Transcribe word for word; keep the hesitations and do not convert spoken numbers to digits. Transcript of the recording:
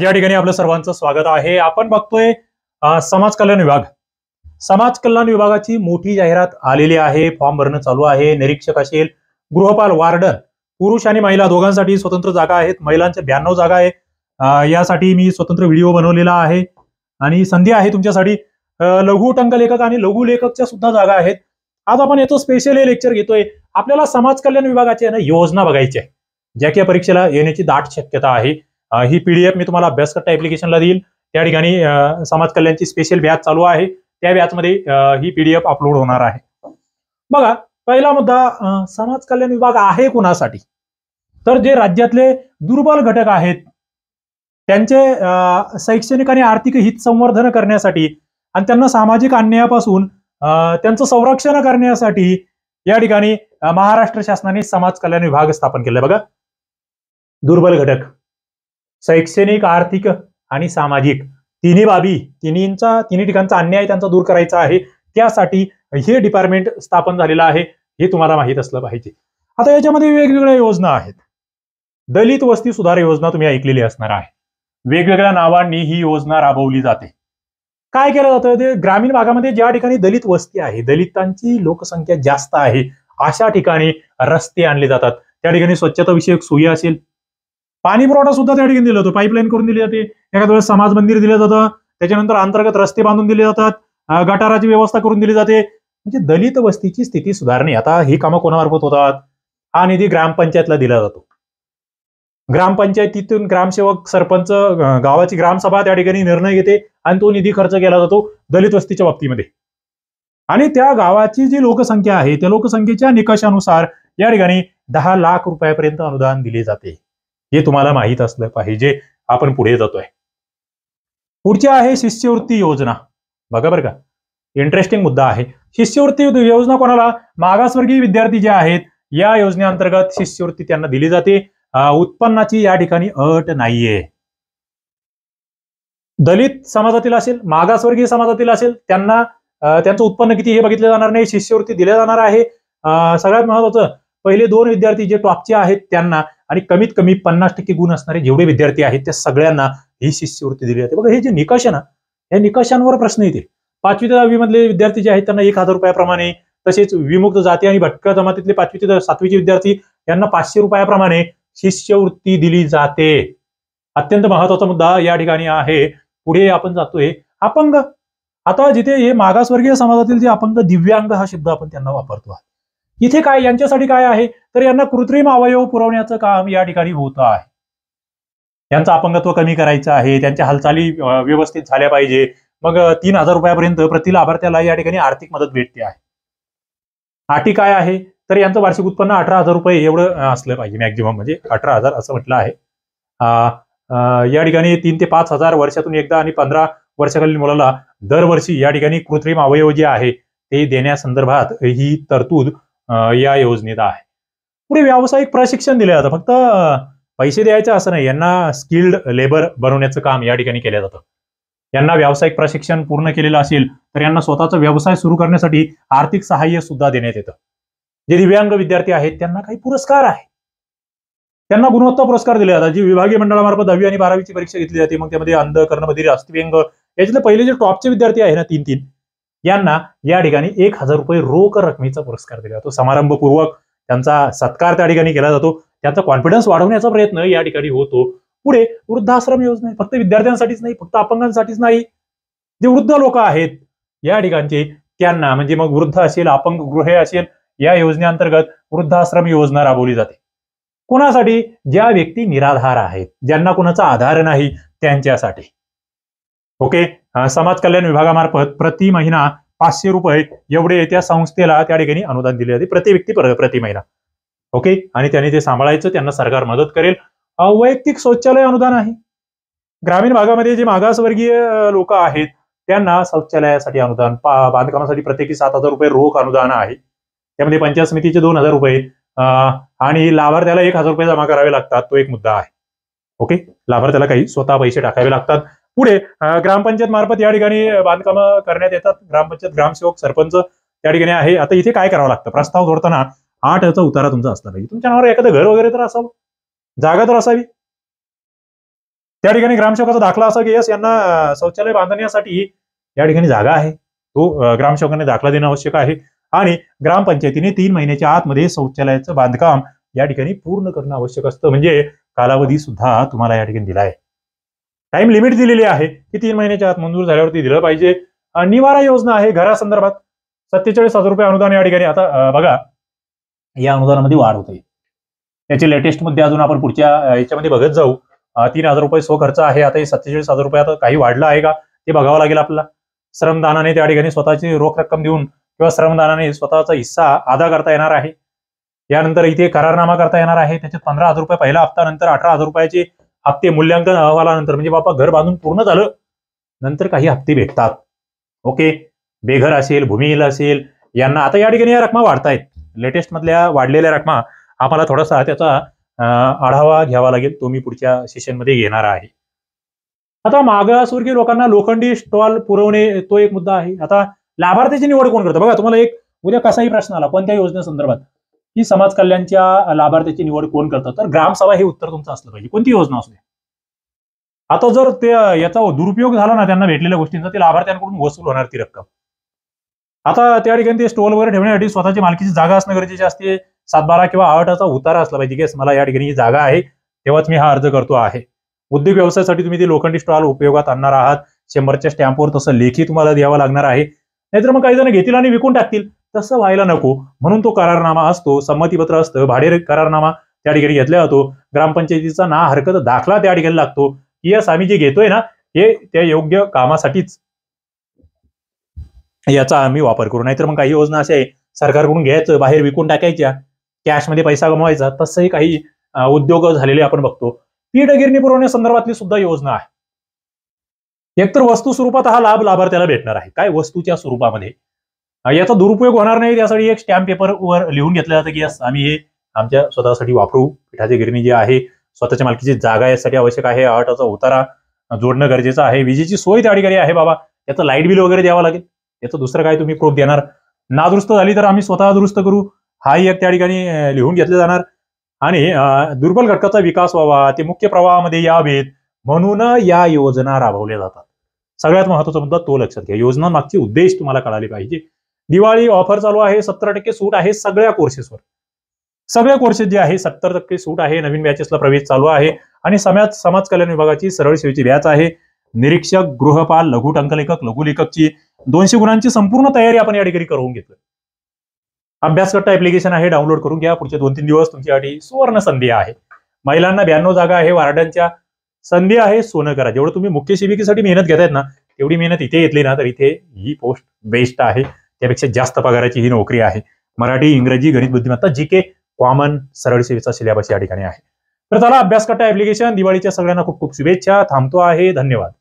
या ठिकाणी आपलं सर्वांचं स्वागत आहे। आपण बघतोय समाज कल्याण विभाग समाज कल्याण विभागाची मोठी जाहिरात आलेली आहे। फॉर्म भरणं चालू आहे। निरीक्षक असेल, गृहपाल, वार्डन, पुरुष आणि महिला दोघांसाठी स्वतंत्र जागा आहेत। महिलांच्या ब्याण्णव जागा आहे। यासाठी मी स्वतंत्र व्हिडिओ बनवलेला आहे आणि संधी आहे तुमच्यासाठी। लघु टंकलेखक आणि लघु लेखकच्या सुद्धा जागा आहेत। आज आपण याचं स्पेशल लेक्चर घेतोय। आपल्याला समाज कल्याण विभागाची ना योजना बघायची आहे, ज्या की परीक्षेला येण्याची दाट शक्यता आहे। ही पीडीएफ मी तुम्हाला अभ्यास कट्टा ऍप्लिकेशनला देईल। त्या ठिकाणी समाज कल्याणची स्पेशल बॅच चालू आहे, त्या बॅचमध्ये ही पीडीएफ अपलोड होणार आहे। बघा, पहिला मुद्दा, समाज कल्याण विभाग आहे कोणासाठी? तर जे राज्यातले दुर्बल घटक आहेत त्यांचे शैक्षणिक आणि आर्थिक हित संवर्धन करण्यासाठी आणि त्यांना सामाजिक अन्यायापासून त्यांचं संरक्षण करण्यासाठी या ठिकाणी महाराष्ट्र शासनाने समाज कल्याण विभाग स्थापन केला। बघा, दुर्बल घटक, शैक्षणिक, आर्थिक आणि सामाजिक तिन्ही बाबी, तिन्हींचा तिन्ही ठिकाणचा अन्याय त्यांचा दूर करायचा आहे, त्यासाठी हे डिपार्टमेंट स्थापन झालेलं आहे। हे तुम्हाला माहित असलं पाहिजे। आता याच्यामध्ये वेगवेगळ्या योजना आहेत। दलित वस्ती सुधार योजना तुम्ही ऐकलेली असणार आहे। वेगवेगळ्या नावांनी ही योजना राबवली जाते। काय केलं जातं? ते ग्रामीण भागामध्ये ज्या ठिकाणी दलित वस्ती आहे, दलितांची लोकसंख्या जास्त आहे, अशा ठिकाणी रस्ते आणले जातात। त्या ठिकाणी स्वच्छता विषयक सोयी असेल, पाणी पुरवठा सुद्धा त्या ठिकाणी दिला जातो, पाईपलाईन करून दिली जाते। एखाद्या वेळेस समाज मंदिर दिलं जातं, त्याच्यानंतर अंतर्गत रस्ते बांधून दिले जातात, गटाराची व्यवस्था करून दिली जाते। म्हणजे दलित वस्तीची स्थिती सुधारणे। आता ही कामं कोणामार्फत होतात? हा निधी ग्रामपंचायतला दिला जातो। ग्रामपंचायतीतून ग्रामसेवक, सरपंच, गावाची ग्रामसभा त्या ठिकाणी निर्णय घेते आणि तो निधी खर्च केला जातो दलित वस्तीच्या बाबतीमध्ये। आणि त्या गावाची जी लोकसंख्या आहे त्या लोकसंख्येच्या निकषानुसार या ठिकाणी दहा लाख रुपयापर्यंत अनुदान दिले जाते। हे तुम्हाला माहित असलं पाहिजे। आपण पुढे जातोय। पुढची आहे शिष्यवृत्ती योजना। बघा बरं का, इंटरेस्टिंग मुद्दा आहे। शिष्यवृत्ती योजना कोणाला? मागासवर्गीय विद्यार्थी जे आहेत या योजनेअंतर्गत शिष्यवृत्ती त्यांना दिली जाते। उत्पन्नाची या ठिकाणी अट नाहीये। दलित समाजातील असेल, मागासवर्गीय समाजातील असेल, त्यांना त्यांचं उत्पन्न किती हे बघितलं जाणार नाही, शिष्यवृत्ती दिल्या जाणार आहे। सगळ्यात महत्वाचं, पहिले दोन विद्यार्थी जे टॉपचे आहेत त्यांना आणि कमीत कमी पन्नास टक्के गुण असणारे जेवढे विद्यार्थी आहेत त्या सगळ्यांना ही शिष्यवृत्ती दिली जाते। बघा, हे जे निकष आहे ना, या निकषांवर प्रश्न येतील। पाचवी ते दहावी मधले विद्यार्थी जे आहेत त्यांना एक हजार रुपयाप्रमाणे, तसेच विमुक्त जाती आणि भटक्या जमातीतले पाचवी ते सातवीचे विद्यार्थी यांना पाचशे रुपयाप्रमाणे शिष्यवृत्ती दिली जाते। अत्यंत महत्वाचा मुद्दा या ठिकाणी आहे। पुढे आपण जातोय, अपंग। आता जिथे हे मागासवर्गीय समाजातील जे अपंग, दिव्यांग हा शब्द आपण त्यांना वापरतो, इथे काय यांच्यासाठी काय आहे? तर यांना कृत्रिम अवयव पुरवण्याचं काम या ठिकाणी होत आहे। यांचं अपंगत्व कमी करायचं आहे, त्यांच्या हालचाली व्यवस्थित झाल्या पाहिजे। मग तीन हजार रुपयापर्यंत प्रति लाभार्थ्याला या ठिकाणी आर्थिक मदत भेटते आहे। अटी काय आहे? तर यांचं वार्षिक उत्पन्न अठरा हजार रुपये एवढं असलं पाहिजे मॅक्झिमम, म्हणजे अठरा हजार असं म्हटलं आहे। या ठिकाणी तीन ते पाच हजार वर्षातून एकदा आणि पंधरा वर्षाखालील मुलाला दरवर्षी या ठिकाणी कृत्रिम अवयव जे आहे ते देण्यासंदर्भात ही तरतूद या योजनेत आहे। पुढे व्यावसायिक प्रशिक्षण दिलं जातं। फक्त पैसे द्यायचं असं नाही, यांना स्किल्ड लेबर बनवण्याचं काम या ठिकाणी केलं जातं। यांना व्यावसायिक प्रशिक्षण पूर्ण केलेलं असेल तर यांना स्वतःचा व्यवसाय सुरू करण्यासाठी आर्थिक सहाय्य सुद्धा देण्यात येतं। जे दिव्यांग विद्यार्थी आहेत त्यांना काही पुरस्कार आहे, त्यांना गुणवत्ता पुरस्कार दिले जातात। जी विभागीय मंडळामार्फत दहावी आणि बारावीची परीक्षा घेतली जाते, मग त्यामध्ये अंध, कर्णबधिर, अस्थिव्यंग याच्यातले पहिले जे टॉपचे विद्यार्थी आहे ना, तीन तीन यांना या ठिकाणी एक हजार रुपये रोख रकमेचा पुरस्कार दिला जातो। समारंभपूर्वक त्यांचा सत्कार त्या ठिकाणी केला जातो। त्यांचा कॉन्फिडन्स वाढवण्याचा प्रयत्न या ठिकाणी होतो। पुढे वृद्धाश्रम योजना, फक्त विद्यार्थ्यांसाठीच नाही, फक्त अपंगांसाठीच नाही, जे वृद्ध लोक आहेत या ठिकाणचे त्यांना, म्हणजे मग वृद्ध असेल, अपंग गृहे असेल, या योजनेअंतर्गत वृद्धाश्रम योजना राबवली जाते। कोणासाठी? ज्या व्यक्ती निराधार आहेत, ज्यांना कोणाचा आधार नाही, त्यांच्यासाठी। ओके, समाज कल्याण विभागामार्फत प्रति महिना पाचशे रुपये एवढे त्या संस्थेला त्या ठिकाणी अनुदान दिले जाते, प्रति व्यक्ती प्रति महिना। ओके, आणि त्यांनी ते सांभाळायचं, त्यांना सरकार मदत करेल। वैयक्तिक शौचालय अनुदान आहे। ग्रामीण भागामध्ये जे मागासवर्गीय लोक आहेत त्यांना शौचालयासाठी अनुदान, बांधकामासाठी प्रत्येकी सात हजार रुपये रोख अनुदान आहे। त्यामध्ये पंचायत समितीचे दोन हजार रुपये आणि लाभार्थ्याला एक हजार रुपये जमा करावे लागतात, तो एक मुद्दा आहे। ओके, लाभार्थ्याला काही स्वतः पैसे टाकावे लागतात। पुढे ग्रामपंचायत मार्फत या ठिकाणी बांधकामं करण्यात येतात। ग्रामपंचायत, ग्रामसेवक, सरपंच त्या ठिकाणी आहे। आता इथे काय करावं लागतं? प्रस्ताव जोडताना आठ याचा उतारा तुमचा असला पाहिजे। तुमच्या नावावर एखादं घर वगैरे तर असावं, जागा तर असावी, त्या ठिकाणी ग्रामसेवकाचा दाखला असा की यस यांना शौचालय बांधण्यासाठी या ठिकाणी जागा आहे, तो ग्रामसेवकाने दाखला देणं आवश्यक आहे आणि ग्रामपंचायतीने तीन महिन्याच्या आतमध्ये शौचालयाचं बांधकाम या ठिकाणी पूर्ण करणं आवश्यक असतं। म्हणजे कालावधी सुद्धा तुम्हाला या ठिकाणी दिला आहे, टाइम लिमिट दिलेली आहे की तीन महिन्याच्या आत मंजूर झाल्यावरती दिलं पाहिजे। निवारा योजना आहे घरासंदर्भात सत्तेचाळीस हजार रुपये अनुदान या ठिकाणी, आता बघा या अनुदानामध्ये वाढ होते, याचे लेटेस्ट मध्ये अजून आपण पुढच्या याच्यामध्ये बघत जाऊ। तीन हजार रुपये सो खर्च आहे, आता हे सत्तेचाळीस हजार रुपये आता काही वाढला आहे का ते बघावं लागेल आपल्याला। श्रमदानाने त्या ठिकाणी स्वतःची रोख रक्कम देऊन किंवा श्रमदानाने स्वतःचा हिस्सा अदा करता येणार आहे। यानंतर इथे करारनामा करता येणार आहे, त्याच्यात पंधरा हजार रुपये पहिला हप्ता, नंतर अठरा हजार रुपयाचे हप्ते मूल्यांकन अहवालानंतर, म्हणजे बापा घर बांधून पूर्ण झालं नंतर काही हप्ते भेटतात। ओके, बेघर असेल, भूमिहीन असेल यांना आता या ठिकाणी या रकमा वाढतायत, लेटेस्ट मधल्या वाढलेल्या रकमा आम्हाला थोडासा त्याचा आढावा घ्यावा लागेल, तो मी पुढच्या सेशनमध्ये घेणार आहे। आता मागासवर्गीय लोकांना लोखंडी स्टॉल पुरवणे तो एक मुद्दा आहे। आता लाभार्थीची निवड कोण करतं बघा, तुम्हाला एक उद्या कसाही प्रश्न आला पण त्या योजनेसंदर्भात की समाज कल्याणच्या लाभार्थ्याची निवड कोण करतं, तर ग्रामसभा हे उत्तर तुमचं असलं पाहिजे, कोणती योजना असू दे। आता जर ते याचा दुरुपयोग झाला ना त्यांना भेटलेल्या गोष्टींचा, ते लाभार्थ्यांकडून वसूल होणार ती रक्कम। आता त्या ठिकाणी ते स्टॉल वगैरे ठेवण्यासाठी स्वतःची मालकीची जागा असणं गरजेचे असते, सात बारा किंवा आठाचा उतारा असला पाहिजे की मला या ठिकाणी जागा आहे तेव्हाच मी हा अर्ज करतो आहे। उद्योग व्यवसायासाठी तुम्ही ते लोखंडी स्टॉल उपयोगात आणणार आहात, शंभरच्या स्टॅम्पवर तसं लेखी तुम्हाला द्यावा लागणार आहे, नाहीतर मग काही जण घेतील आणि विकून टाकतील, तसं व्हायला नको म्हणून तो करारनामा असतो, संमतीपत्र असतं, भाडे करारनामा त्या ठिकाणी घेतला जातो, ग्रामपंचायतीचा ना हरकत दाखला त्या ठिकाणी लागतो की यस आम्ही जे घेतोय ना हे त्या योग्य कामासाठीच याचा आम्ही वापर करू, नाहीतर मग काही योजना अशा आहे सरकारकडून घ्यायचं बाहेर विकून टाकायच्या कॅशमध्ये पैसा कमवायचा, तसंही काही उद्योग झालेले आपण बघतो। पीठ गिरणी पुरवण्यासंदर्भातली सुद्धा योजना आहे, एकतर वस्तू स्वरूपात हा लाभ लाभार्थ्याला भेटणार आहे, काय वस्तूच्या स्वरूपामध्ये, याचा दुरुपयोग होणार नाही त्यासाठी एक स्टॅम्प पेपरवर लिहून घेतलं जातं की यस आम्ही हे आमच्या स्वतःसाठी वापरू, पिठाची गिरणी जी आहे स्वतःच्या मालकीची जागा यासाठी आवश्यक आहे, आटाचा उतारा जोडणं गरजेचं आहे, विजेची सोय त्या ठिकाणी आहे बाबा, याचं लाईट बिल वगैरे द्यावं लागेल, याचं दुसरं काय तुम्ही प्रूफ देणार, नादुरुस्त झाली तर आम्ही स्वतः दुरुस्त करू हा एक त्या ठिकाणी लिहून घेतलं जाणार। आणि दुर्बल घटकाचा विकास व्हावा, ते मुख्य प्रवाहामध्ये यावेत म्हणून या योजना राबवल्या जातात, सगळ्यात महत्वाचा मुद्दा तो लक्षात घ्या, योजना मागचे उद्देश तुम्हाला कळाले पाहिजे। दिवाळी ऑफर चालू आहे, सत्तर टक्के सूट आहे सगळ्या कोर्सेसवर, सगळ्या कोर्सेस जे आहे सत्तर टक्के सूट आहे, नवीन बॅचेसला प्रवेश चालू आहे आणि समाज समाज कल्याण विभागाची सरळ सेवेची बॅच आहे, निरीक्षक, गृहपाल, लघु टंकलेखक, लघुलेखकची दोनशे गुणांची संपूर्ण तयारी आपण या ठिकाणी करून घेतली। अभ्यास कट्टा ऍप्लिकेशन आहे, डाउनलोड करून घ्या, पुढचे दोन तीन दिवस तुमच्यासाठी सुवर्ण संधी आहे। महिलांना ब्याण्णव जागा आहे, वार्डांच्या संधी आहे, सोनं करा, जेवढं तुम्ही मुख्य शिबिकेसाठी मेहनत घेतायत ना तेवढी मेहनत इथे घेतली ना तर इथे ही पोस्ट बेस्ट आहे, त्यापेक्षा जास्त पगाराची ही नोकरी आहे। मराठी, इंग्रजी, गणित, बुद्धिमत्ता, जी के, कॉमन, सरळ सेवेचा सिलेबस या ठिकाणी आहे। तर चला अभ्यास कट्टा ऍप्लिकेशन, दिवाळीच्या सगळ्यांना खूप खूप शुभेच्छा, थांबतो आहे, धन्यवाद।